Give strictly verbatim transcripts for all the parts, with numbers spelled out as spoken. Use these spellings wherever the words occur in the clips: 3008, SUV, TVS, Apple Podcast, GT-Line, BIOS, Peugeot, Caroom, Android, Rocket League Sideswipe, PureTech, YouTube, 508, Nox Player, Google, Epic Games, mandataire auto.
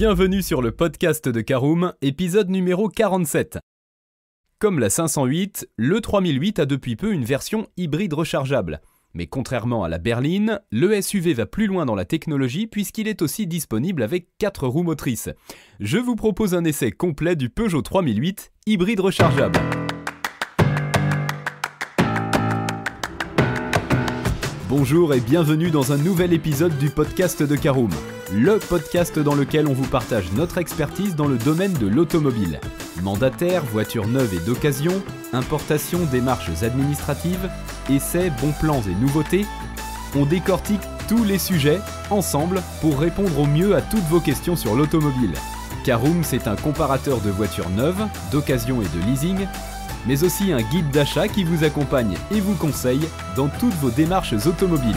Bienvenue sur le podcast de Caroom, épisode numéro quarante-sept. Comme la cinq cent huit, le trois mille huit a depuis peu une version hybride rechargeable. Mais contrairement à la berline, le S U V va plus loin dans la technologie puisqu'il est aussi disponible avec quatre roues motrices. Je vous propose un essai complet du Peugeot trois mille huit hybride rechargeable. Bonjour et bienvenue dans un nouvel épisode du podcast de Caroom, le podcast dans lequel on vous partage notre expertise dans le domaine de l'automobile. Mandataire, voitures neuves et d'occasion, importation, démarches administratives, essais, bons plans et nouveautés, on décortique tous les sujets, ensemble, pour répondre au mieux à toutes vos questions sur l'automobile. Caroom, c'est un comparateur de voitures neuves, d'occasion et de leasing, mais aussi un guide d'achat qui vous accompagne et vous conseille dans toutes vos démarches automobiles.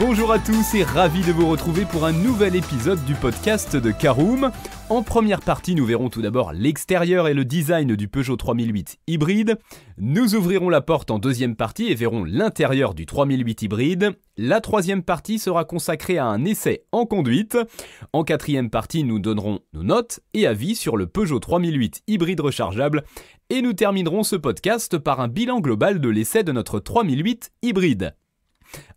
Bonjour à tous et ravi de vous retrouver pour un nouvel épisode du podcast de Caroom. En première partie, nous verrons tout d'abord l'extérieur et le design du Peugeot trois mille huit hybride. Nous ouvrirons la porte en deuxième partie et verrons l'intérieur du trois mille huit hybride. La troisième partie sera consacrée à un essai en conduite. En quatrième partie, nous donnerons nos notes et avis sur le Peugeot trois mille huit hybride rechargeable. Et nous terminerons ce podcast par un bilan global de l'essai de notre trois mille huit hybride.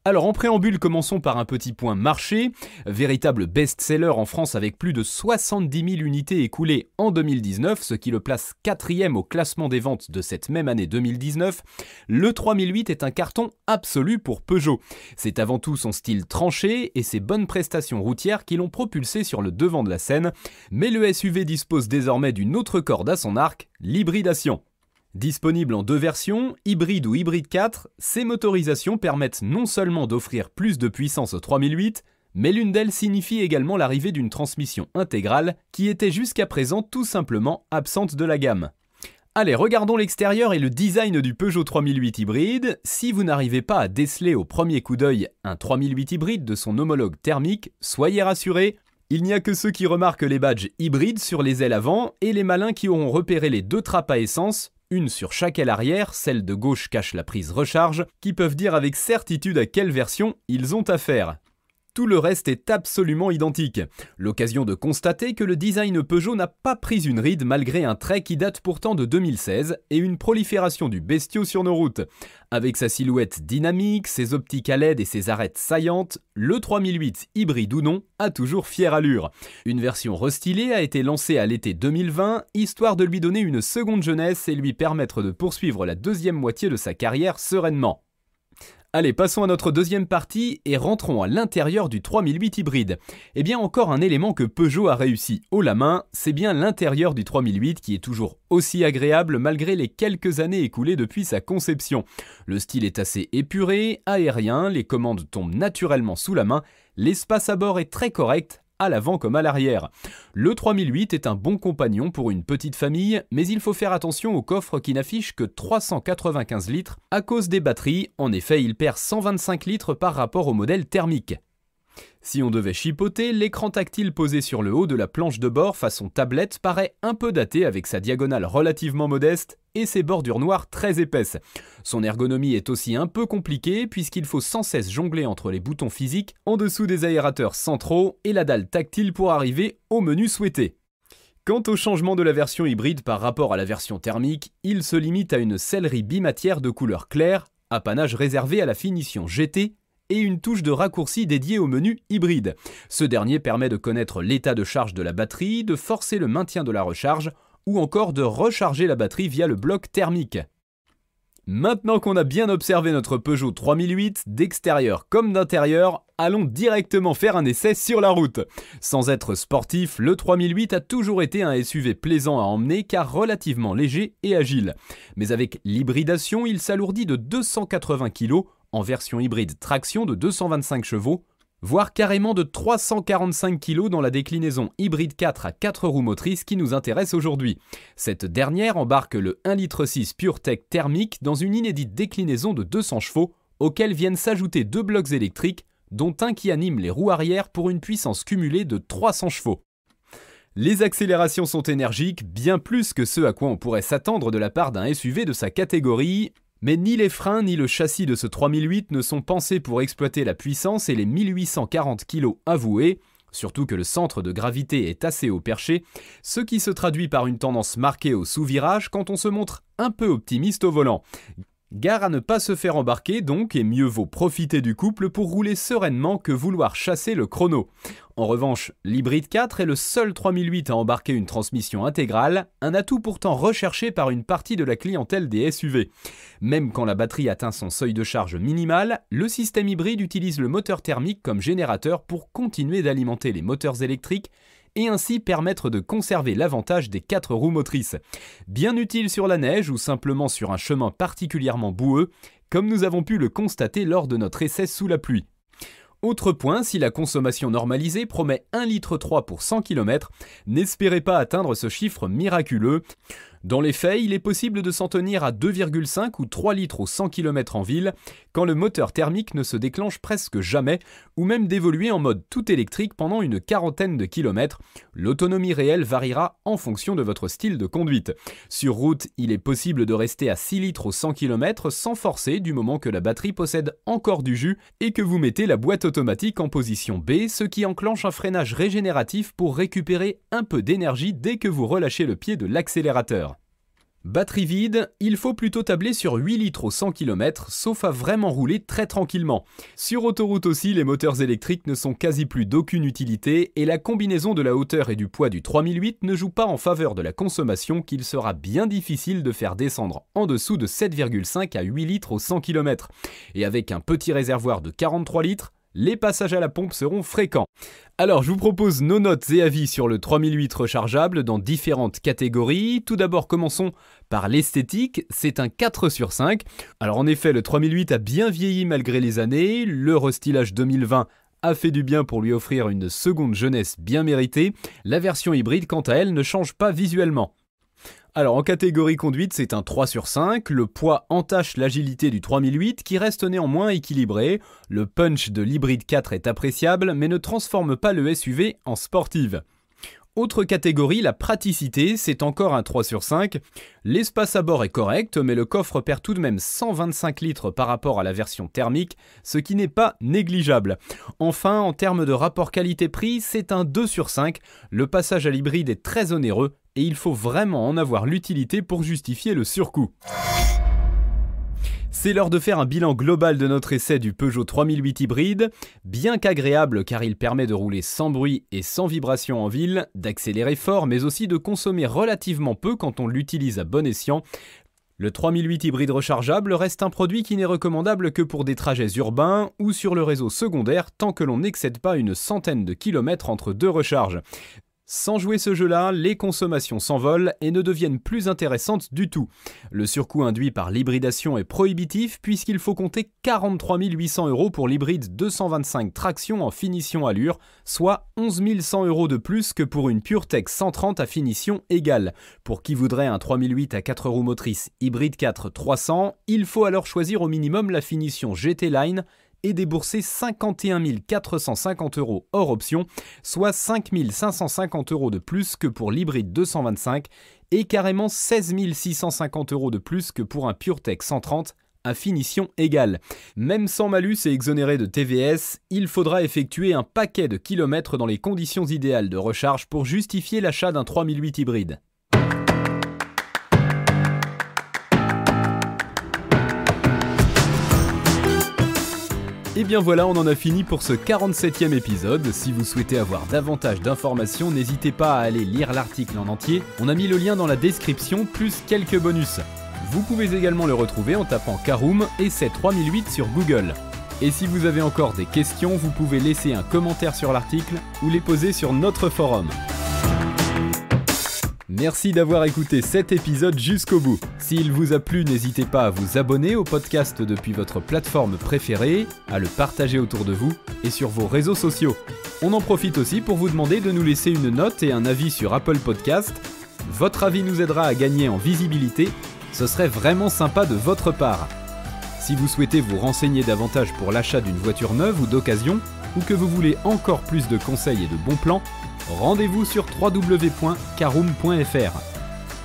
Alors en préambule, commençons par un petit point marché. Véritable best-seller en France avec plus de soixante-dix mille unités écoulées en deux mille dix-neuf, ce qui le place quatrième au classement des ventes de cette même année deux mille dix-neuf, le trois mille huit est un carton absolu pour Peugeot. C'est avant tout son style tranché et ses bonnes prestations routières qui l'ont propulsé sur le devant de la scène, mais le S U V dispose désormais d'une autre corde à son arc, l'hybridation. Disponible en deux versions, hybride ou hybride quatre, ces motorisations permettent non seulement d'offrir plus de puissance au trois mille huit, mais l'une d'elles signifie également l'arrivée d'une transmission intégrale qui était jusqu'à présent tout simplement absente de la gamme. Allez, regardons l'extérieur et le design du Peugeot trois mille huit hybride. Si vous n'arrivez pas à déceler au premier coup d'œil un trois mille huit hybride de son homologue thermique, soyez rassurés. Il n'y a que ceux qui remarquent les badges hybrides sur les ailes avant et les malins qui auront repéré les deux trappes à essence, une sur chaque aile arrière, celle de gauche cache la prise recharge, qui peuvent dire avec certitude à quelle version ils ont affaire. Tout le reste est absolument identique. L'occasion de constater que le design Peugeot n'a pas pris une ride malgré un trait qui date pourtant de deux mille seize et une prolifération du bestiau sur nos routes. Avec sa silhouette dynamique, ses optiques à L E D et ses arêtes saillantes, le trois mille huit, hybride ou non, a toujours fière allure. Une version restylée a été lancée à l'été deux mille vingt, histoire de lui donner une seconde jeunesse et lui permettre de poursuivre la deuxième moitié de sa carrière sereinement. Allez, passons à notre deuxième partie et rentrons à l'intérieur du trois mille huit hybride. Eh bien, encore un élément que Peugeot a réussi haut la main, c'est bien l'intérieur du trois mille huit qui est toujours aussi agréable malgré les quelques années écoulées depuis sa conception. Le style est assez épuré, aérien, les commandes tombent naturellement sous la main, l'espace à bord est très correct, à l'avant comme à l'arrière. Le trois mille huit est un bon compagnon pour une petite famille, mais il faut faire attention au coffre qui n'affiche que trois cent quatre-vingt-quinze litres à cause des batteries. En effet, il perd cent vingt-cinq litres par rapport au modèle thermique. Si on devait chipoter, l'écran tactile posé sur le haut de la planche de bord façon tablette paraît un peu daté avec sa diagonale relativement modeste et ses bordures noires très épaisses. Son ergonomie est aussi un peu compliquée puisqu'il faut sans cesse jongler entre les boutons physiques en dessous des aérateurs centraux et la dalle tactile pour arriver au menu souhaité. Quant au changement de la version hybride par rapport à la version thermique, il se limite à une sellerie bimatière de couleur claire, apanage réservé à la finition G T, et une touche de raccourci dédiée au menu hybride. Ce dernier permet de connaître l'état de charge de la batterie, de forcer le maintien de la recharge ou encore de recharger la batterie via le bloc thermique. Maintenant qu'on a bien observé notre Peugeot trois mille huit, d'extérieur comme d'intérieur, allons directement faire un essai sur la route. Sans être sportif, le trois mille huit a toujours été un S U V plaisant à emmener car relativement léger et agile. Mais avec l'hybridation, il s'alourdit de deux cent quatre-vingts kilos, en version hybride traction de deux cent vingt-cinq chevaux, voire carrément de trois cent quarante-cinq kilos dans la déclinaison hybride quatre à quatre roues motrices qui nous intéresse aujourd'hui. Cette dernière embarque le un virgule six litre PureTech thermique dans une inédite déclinaison de deux cents chevaux auxquels viennent s'ajouter deux blocs électriques, dont un qui anime les roues arrière pour une puissance cumulée de trois cents chevaux. Les accélérations sont énergiques, bien plus que ce à quoi on pourrait s'attendre de la part d'un S U V de sa catégorie. Mais ni les freins ni le châssis de ce trois mille huit ne sont pensés pour exploiter la puissance et les mille huit cent quarante kilos avoués, surtout que le centre de gravité est assez haut perché, ce qui se traduit par une tendance marquée au sous-virage quand on se montre un peu optimiste au volant. Gare à ne pas se faire embarquer donc, et mieux vaut profiter du couple pour rouler sereinement que vouloir chasser le chrono. En revanche, l'hybride quatre est le seul trois mille huit à embarquer une transmission intégrale, un atout pourtant recherché par une partie de la clientèle des S U V. Même quand la batterie atteint son seuil de charge minimal, le système hybride utilise le moteur thermique comme générateur pour continuer d'alimenter les moteurs électriques et ainsi permettre de conserver l'avantage des quatre roues motrices. Bien utile sur la neige ou simplement sur un chemin particulièrement boueux, comme nous avons pu le constater lors de notre essai sous la pluie. Autre point, si la consommation normalisée promet un virgule trois litre pour cent kilomètres, n'espérez pas atteindre ce chiffre miraculeux. Dans les faits, il est possible de s'en tenir à deux virgule cinq ou trois litres au cent kilomètres en ville, quand le moteur thermique ne se déclenche presque jamais, ou même d'évoluer en mode tout électrique pendant une quarantaine de kilomètres. L'autonomie réelle variera en fonction de votre style de conduite. Sur route, il est possible de rester à six litres au cent kilomètres sans forcer du moment que la batterie possède encore du jus et que vous mettez la boîte automatique en position B, ce qui enclenche un freinage régénératif pour récupérer un peu d'énergie dès que vous relâchez le pied de l'accélérateur. Batterie vide, il faut plutôt tabler sur huit litres au cent kilomètres, sauf à vraiment rouler très tranquillement. Sur autoroute aussi, les moteurs électriques ne sont quasi plus d'aucune utilité et la combinaison de la hauteur et du poids du trois mille huit ne joue pas en faveur de la consommation qu'il sera bien difficile de faire descendre en dessous de sept virgule cinq à huit litres au cent kilomètres. Et avec un petit réservoir de quarante-trois litres, les passages à la pompe seront fréquents. Alors je vous propose nos notes et avis sur le trois mille huit rechargeable dans différentes catégories. Tout d'abord commençons par l'esthétique, c'est un quatre sur cinq. Alors en effet le trois mille huit a bien vieilli malgré les années, le restylage deux mille vingt a fait du bien pour lui offrir une seconde jeunesse bien méritée. La version hybride quant à elle ne change pas visuellement. Alors en catégorie conduite, c'est un trois sur cinq, le poids entache l'agilité du trois mille huit qui reste néanmoins équilibré, le punch de l'hybride quatre est appréciable mais ne transforme pas le S U V en sportive. Autre catégorie, la praticité, c'est encore un trois sur cinq, l'espace à bord est correct mais le coffre perd tout de même cent vingt-cinq litres par rapport à la version thermique, ce qui n'est pas négligeable. Enfin en termes de rapport qualité-prix, c'est un deux sur cinq, le passage à l'hybride est très onéreux, et il faut vraiment en avoir l'utilité pour justifier le surcoût. C'est l'heure de faire un bilan global de notre essai du Peugeot trois mille huit hybride. Bien qu'agréable car il permet de rouler sans bruit et sans vibration en ville, d'accélérer fort mais aussi de consommer relativement peu quand on l'utilise à bon escient, le trois mille huit hybride rechargeable reste un produit qui n'est recommandable que pour des trajets urbains ou sur le réseau secondaire tant que l'on n'excède pas une centaine de kilomètres entre deux recharges. Sans jouer ce jeu-là, les consommations s'envolent et ne deviennent plus intéressantes du tout. Le surcoût induit par l'hybridation est prohibitif puisqu'il faut compter quarante-trois mille huit cents euros pour l'hybride deux cent vingt-cinq traction en finition allure, soit onze mille cent euros de plus que pour une PureTech cent trente à finition égale. Pour qui voudrait un trois mille huit à quatre roues motrices hybride quatre trois cents, il faut alors choisir au minimum la finition G T-Line et débourser cinquante et un mille quatre cent cinquante euros hors option, soit cinq mille cinq cent cinquante euros de plus que pour l'hybride deux cent vingt-cinq et carrément seize mille six cent cinquante euros de plus que pour un PureTech cent trente à finition égale. Même sans malus et exonéré de T V S, il faudra effectuer un paquet de kilomètres dans les conditions idéales de recharge pour justifier l'achat d'un trois mille huit hybride. Et bien voilà, on en a fini pour ce quarante-septième épisode. Si vous souhaitez avoir davantage d'informations, n'hésitez pas à aller lire l'article en entier. On a mis le lien dans la description, plus quelques bonus. Vous pouvez également le retrouver en tapant Caroom et essai trois mille huit sur Google. Et si vous avez encore des questions, vous pouvez laisser un commentaire sur l'article ou les poser sur notre forum. Merci d'avoir écouté cet épisode jusqu'au bout. S'il vous a plu, n'hésitez pas à vous abonner au podcast depuis votre plateforme préférée, à le partager autour de vous et sur vos réseaux sociaux. On en profite aussi pour vous demander de nous laisser une note et un avis sur Apple Podcast. Votre avis nous aidera à gagner en visibilité. Ce serait vraiment sympa de votre part. Si vous souhaitez vous renseigner davantage pour l'achat d'une voiture neuve ou d'occasion, ou que vous voulez encore plus de conseils et de bons plans, rendez-vous sur w w w point caroom point f r.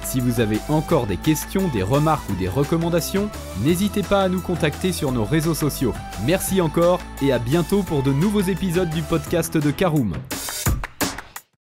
Si vous avez encore des questions, des remarques ou des recommandations, n'hésitez pas à nous contacter sur nos réseaux sociaux. Merci encore et à bientôt pour de nouveaux épisodes du podcast de Caroom.